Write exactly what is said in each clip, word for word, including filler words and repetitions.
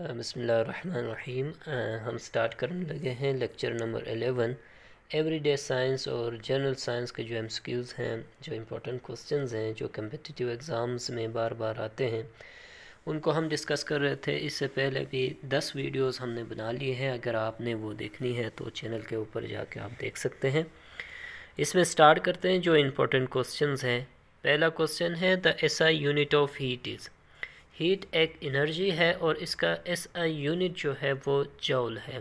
बिस्मिल्लाहिर्रहमानिर्रहीम हम स्टार्ट करने लगे हैं lecture number eleven everyday science और जनरल साइंस के जो एमसीक्यूज़ हैं, जो इम्पोर्टेंट क्वेश्चंस हैं, जो कम्पिटिटिव एग्ज़ाम्स में बार बार आते हैं, उनको हम डिस्कस कर रहे थे। इससे पहले भी दस वीडियोस हमने बना लिए हैं, अगर आपने वो देखनी है तो चैनल के ऊपर जाके आप देख सकते हैं। इसमें स्टार्ट करते हैं जो इम्पोर्टेंट क्वेश्चंस हैं। पहला क्वेश्चन है the SI unit of heat is. Heat एक एनर्जी है और इसका एसआई यूनिट जो है वो जॉल है।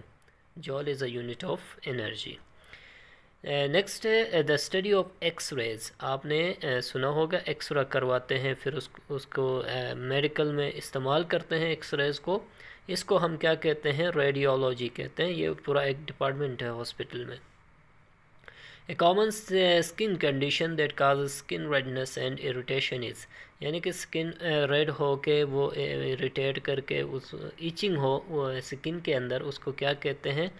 Joule is a unit of energy. Next है the study of X rays. आपने uh, सुना होगा एक्स रे करवाते हैं, फिर उस, उसको मेडिकल uh, में इस्तेमाल करते हैं एक्स रेज को। इसको हम क्या कहते हैं? रेडियोलॉजी कहते हैं। ये पूरा एक डिपार्टमेंट है हॉस्पिटल में। A common skin condition that cause skin redness and irritation is, यानी कि स्किन रेड हो के वो इरिटेट करके उस ईचिंग हो वो स्किन के अंदर, उसको क्या कहते हैं?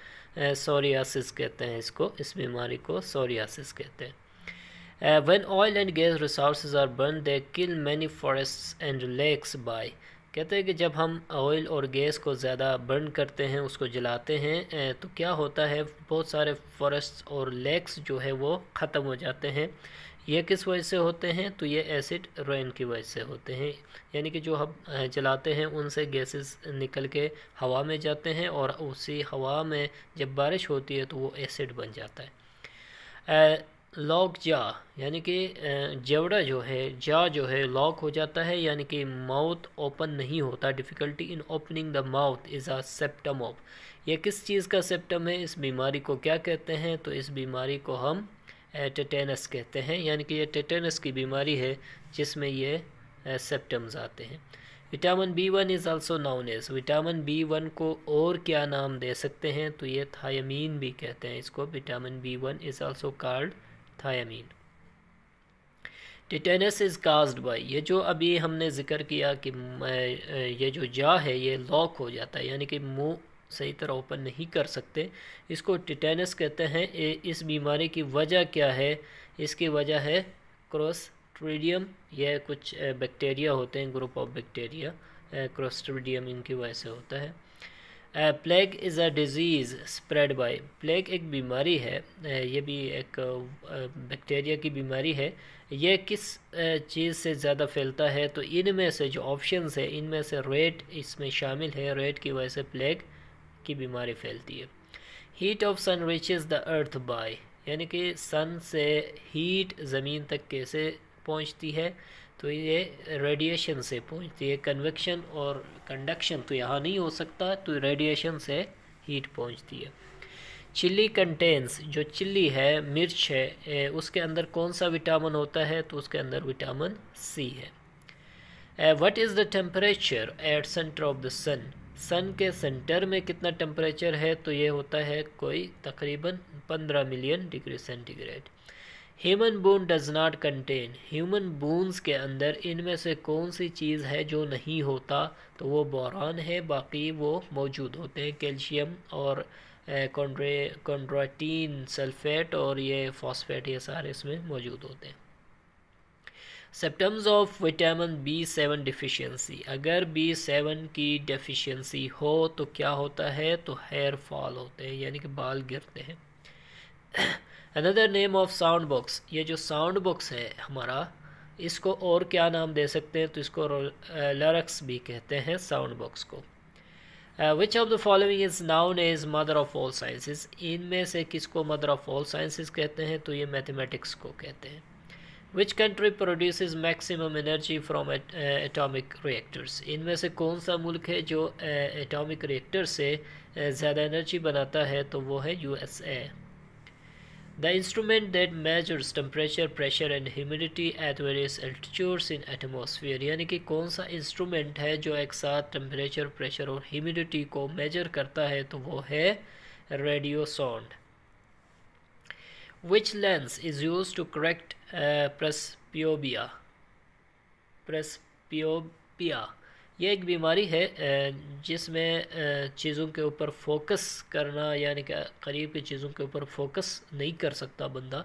सोरियासिस कहते हैं। इसको इस बीमारी को सोरियासिस कहते हैं। When oil and gas resources are burn they kill many forests and lakes by. कहते हैं कि जब हम ऑयल और गैस को ज़्यादा बर्न करते हैं, उसको जलाते हैं, तो क्या होता है? बहुत सारे फॉरेस्ट्स और लेक्स जो है वो ख़त्म हो जाते हैं। ये किस वजह से होते हैं? तो ये एसिड रेन की वजह से होते हैं, यानी कि जो हम जलाते हैं उनसे गैसेस निकल के हवा में जाते हैं और उसी हवा में जब बारिश होती है तो वो एसिड बन जाता है। आ, लॉक जा, यानी कि जवड़ा जो है, जा जो है लॉक हो जाता है, यानी कि माउथ ओपन नहीं होता। Difficulty in opening the mouth is a symptom of. ये किस चीज़ का सेप्टम है? इस बीमारी को क्या कहते हैं? तो इस बीमारी को हम टेटेनस कहते हैं, यानी कि ये टेटेनस की बीमारी है जिसमें ये सेप्टम्स आते हैं। Vitamin B one is also known as. Vitamin B one को और क्या नाम दे सकते हैं? तो ये थायमीन भी कहते हैं इसको। Vitamin B one is also called thiamine. Tetanus is caused by, ये जो अभी हमने जिक्र किया कि ये जो जा है ये लॉक हो जाता है, यानी कि मुंह सही तरह ओपन नहीं कर सकते, इसको टेटेनस कहते हैं। इस बीमारी की वजह क्या है? इसकी वजह है क्लोस्ट्रीडियम। यह कुछ बैक्टीरिया होते हैं, ग्रुप ऑफ बैक्टीरिया क्लोस्ट्रीडियम, इनकी वजह से होता है। Plague is a disease spread by. Plague एक बीमारी है, ये भी एक बैक्टीरिया की बीमारी है। यह किस चीज़ से ज़्यादा फैलता है? तो इनमें से जो ऑप्शंस है इनमें से रेट इसमें शामिल है। रेट की वजह से प्लेग की बीमारी फैलती है। Heat of sun reaches the earth by, यानी कि सन से हीट ज़मीन तक कैसे पहुंचती है? तो ये रेडिएशन से पहुंचती है। कन्वेक्शन और कंडक्शन तो यहाँ नहीं हो सकता, तो रेडिएशन से हीट पहुंचती है। चिल्ली कंटेंस, जो चिल्ली है, मिर्च है, उसके अंदर कौन सा विटामिन होता है? तो उसके अंदर विटामिन सी है। What is the temperature at centre of the sun. Sun के सेंटर में कितना टेम्परेचर है? तो ये होता है कोई तकरीबन पंद्रह million degree centigrade. Human bone does not contain, human bones के अंदर इनमें से कौन सी चीज़ है जो नहीं होता? तो वो बोरान है, बाकी वो मौजूद होते हैं। कैल्शियम और कॉन्ड्रे कॉन्ड्रोटीन सल्फेट और ये फॉस्फेट, ये सारे इसमें मौजूद होते हैं। Symptoms of vitamin B seven deficiency. अगर बी सेवन की डिफिशेंसी हो तो क्या होता है? तो हेयर फॉल होते हैं, यानी कि बाल गिरते हैं। Another name of sound box, ये जो साउंड बॉक्स है हमारा, इसको और क्या नाम दे सकते हैं? तो इसको लैरिक्स भी कहते हैं, साउंड बॉक्स को। Which of the following is known as mother of all sciences. इनमें से किसको मदर ऑफ ऑल साइंसेस कहते हैं? तो ये मैथमेटिक्स को कहते हैं। Which country produces maximum energy from atomic reactors. इनमें से कौन सा मुल्क है जो एटॉमिक रिएक्टर से ज़्यादा एनर्जी बनाता है? तो वो है U S A. The instrument that measures temperature, pressure and humidity at various altitudes in atmosphere, यानी कि कौन सा इंस्ट्रूमेंट है जो एक साथ टेम्परेचर, प्रेशर और ह्यूमिडिटी को मेजर करता है? तो वो है रेडियोसोंड। Which lens is used to correct uh, presbyopia? presbyopia ये एक बीमारी है जिसमें चीज़ों के ऊपर फोकस करना, यानी कि करीब की चीज़ों के ऊपर फोकस नहीं कर सकता बंदा,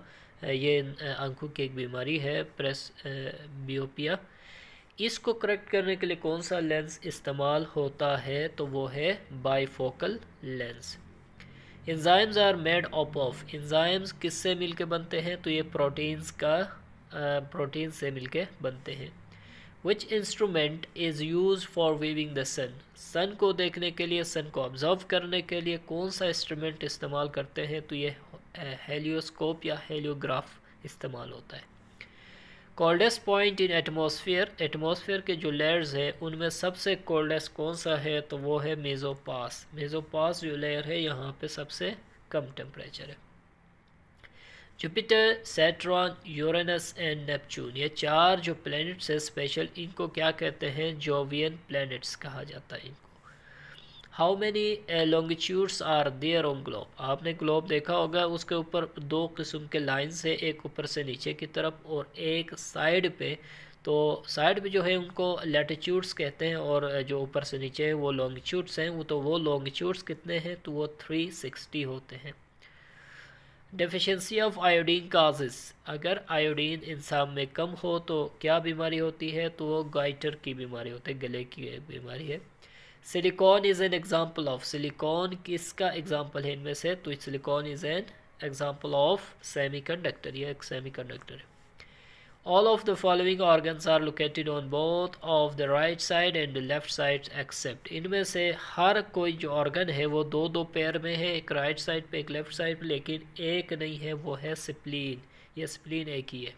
ये आंखों की एक बीमारी है, प्रेस बियोपिया। इसको करेक्ट करने के लिए कौन सा लेंस इस्तेमाल होता है, तो वो है bifocal lens. Enzymes are made up of, enzymes किससे मिलके बनते हैं, तो ये प्रोटीन्स का प्रोटीन से मिलके बनते हैं। Which instrument is use for viewing the sun, sun को देखने के लिए, सन को ऑब्जर्व करने के लिए कौन सा इंस्ट्रूमेंट इस्तेमाल करते हैं, तो ये हेलियोस्कोप या हेलियोग्राफ इस्तेमाल होता है। Coldest point in atmosphere, atmosphere के जो लेयर्स है उनमें सबसे कोल्डेस्ट कौन सा है, तो वो है मेसोपास। मेसोपास जो लेयर है यहाँ पे सबसे कम टेम्परेचर है। Jupiter, Saturn, Uranus and Neptune, ये चार जो प्लैनेट्स है स्पेशल, इनको क्या कहते हैं, जोवियन प्लैनेट्स कहा जाता है इनको। How many longitudes are there on globe, आपने ग्लोब देखा होगा, उसके ऊपर दो किस्म के लाइंस है, एक ऊपर से नीचे की तरफ और एक साइड पे। तो साइड पे जो है उनको लैटिट्यूड्स कहते हैं और जो ऊपर से नीचे है वो लॉन्गिट्यूड्स हैं। वो तो वो लॉन्गिट्यूड्स कितने हैं, तो वो थ्री सिक्सटी होते हैं। डेफिशिएंसी ऑफ आयोडीन काजेस, अगर आयोडीन इंसान में कम हो तो क्या बीमारी होती है, तो वो गाइटर की बीमारी होती है, गले की बीमारी है। Silicon is an example of, silicon किसका एग्जांपल है इनमें से, तो silicon is an example of semiconductor, ये एक सेमीकंडक्टर है। All of the following organs are located on both of the right side and left side except, इनमें से हर कोई जो ऑर्गन है वो दो दो पैर में है, एक राइट साइड पे एक लेफ्ट साइड पे, लेकिन एक नहीं है, वो है स्प्लीन, ये स्प्लीन एक ही है।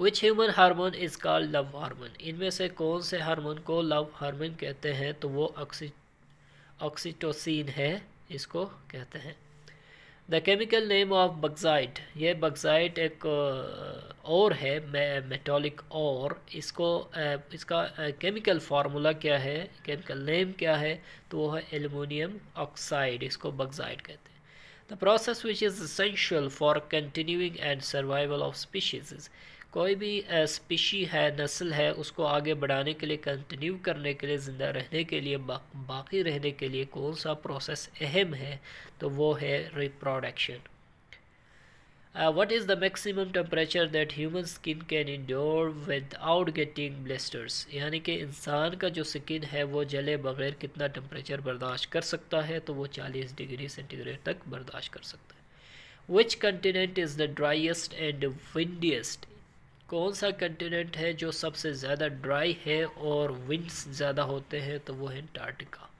Which human hormone is called love hormone, इनमें से कौन से हार्मोन को लव हार्मोन कहते हैं, तो वो ऑक्सी ऑक्सीटोसिन है, इसको कहते हैं। The chemical name of bauxite, ये बक्साइट एक और है मेटॉलिक और, इसको इसका केमिकल फार्मूला क्या है, केमिकल नेम क्या है, तो वो है एल्युमिनियम ऑक्साइड, इसको बक्साइट कहते हैं। The process which is essential for continuing and survival of species, कोई भी स्पीशी है, नस्ल है, उसको आगे बढ़ाने के लिए, कंटिन्यू करने के लिए, ज़िंदा रहने के लिए, बा, बाकी रहने के लिए कौन सा प्रोसेस अहम है, तो वो है reproduction. What is the maximum temperature that human skin can endure without getting blisters, यानी कि इंसान का जो स्किन है वो जले बगैर कितना टेम्परेचर बर्दाश्त कर सकता है, तो वो चालीस डिग्री सेंटीग्रेड तक बर्दाश्त कर सकता है। Which continent is the driest and windiest, कौन सा कंटिनेंट है जो सबसे ज़्यादा ड्राई है और विंड्स ज़्यादा होते हैं, तो वो है Antarctica.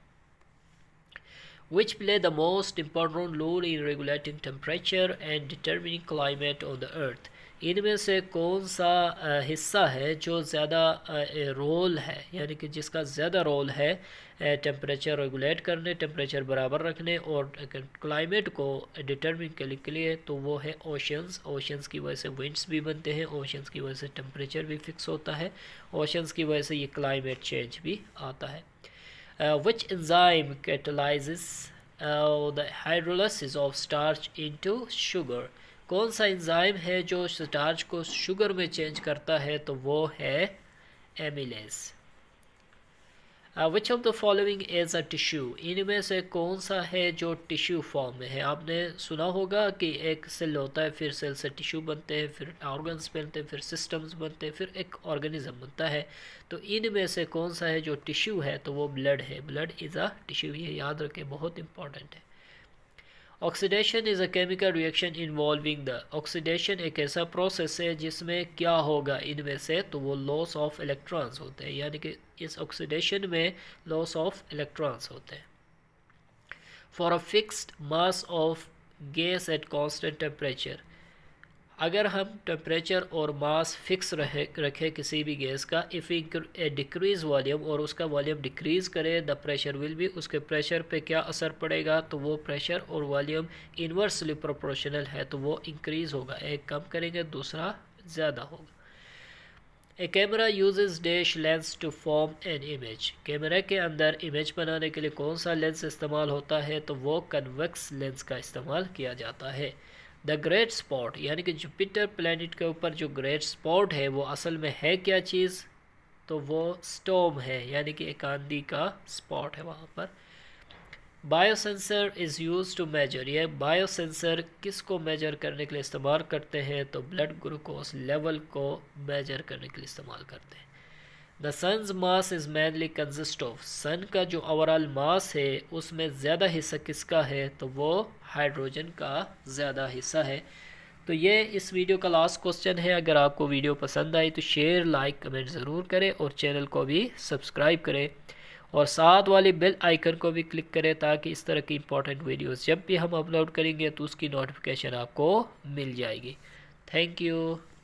Which play the most important role in regulating temperature and determining climate on the earth, इनमें से कौन सा हिस्सा है जो ज़्यादा रोल है, यानी कि जिसका ज़्यादा रोल है टेम्परेचर रेगुलेट करने, टेम्परेचर बराबर रखने और क्लाइमेट को डिटरमिन करने के लिए, तो वो है ओशंस। ओशंस की वजह से विंड्स भी बनते हैं, ओशंस की वजह से टेम्परेचर भी फिक्स होता है, ओशंस की वजह से ये क्लाइमेट चेंज भी आता है। Which enzyme catalyses the hydrolysis of starch into sugar, कौन सा एंजाइम है जो स्टार्च को शुगर में चेंज करता है, तो वो है amylase. Which of the following is a tissue, इनमें से कौन सा है जो टिश्यू फॉर्म में है, आपने सुना होगा कि एक सेल होता है, फिर सेल से टिश्यू बनते हैं, फिर ऑर्गन्स बनते हैं, फिर सिस्टम्स बनते हैं, फिर एक ऑर्गेनिज्म बनता है, तो इनमें से कौन सा है जो टिश्यू है, तो वो ब्लड है, ब्लड इज़ अ टिश्यू, ये याद रखें बहुत इंपॉर्टेंट है। Oxidation is a chemical reaction involving the, oxidation एक ऐसा प्रोसेस है जिसमें क्या होगा इनमें से, तो वो लॉस ऑफ इलेक्ट्रॉन्स होते हैं, यानी कि इस ऑक्सीडेशन में लॉस ऑफ इलेक्ट्रॉन्स होते हैं। For a fixed mass of gas at constant temperature, अगर हम टेम्परेचर और मास फिक्स रहे रखें किसी भी गैस का, इफ़ डिक्रीज वॉल्यूम और उसका वॉल्यूम डिक्रीज़ करे, द प्रेशर विल बी, उसके प्रेशर पे क्या असर पड़ेगा, तो वो प्रेशर और वॉल्यूम इन्वर्सली प्रोपोर्शनल है, तो वो इंक्रीज़ होगा, एक कम करेंगे दूसरा ज़्यादा होगा। A camera uses dash lens to form an image, कैमरे के अंदर इमेज बनाने के लिए कौन सा लेंस इस्तेमाल होता है, तो वो कन्वेक्स लेंस का इस्तेमाल किया जाता है। द ग्रेट स्पॉट, यानी कि जुपिटर प्लैनेट के ऊपर जो ग्रेट स्पॉट है वो असल में है क्या चीज़, तो वो स्टॉर्म है, यानी कि एक आंधी का स्पॉट है वहाँ पर। Biosensor is use to measure, ये बायोसेंसर किसको मेजर करने के लिए इस्तेमाल करते हैं, तो ब्लड ग्लूकोज लेवल को मेजर करने के लिए इस्तेमाल करते हैं। The sun's mass is mainly consist of, sun का जो ओवरऑल मास है उसमें ज़्यादा हिस्सा किसका है, तो वो हाइड्रोजन का ज़्यादा हिस्सा है। तो ये इस वीडियो का लास्ट क्वेश्चन है। अगर आपको वीडियो पसंद आई तो शेयर, लाइक, कमेंट ज़रूर करें और चैनल को भी सब्सक्राइब करें और साथ वाले बेल आइकन को भी क्लिक करें ताकि इस तरह की इंपॉर्टेंट वीडियोस जब भी हम अपलोड करेंगे तो उसकी नोटिफिकेशन आपको मिल जाएगी। Thank you.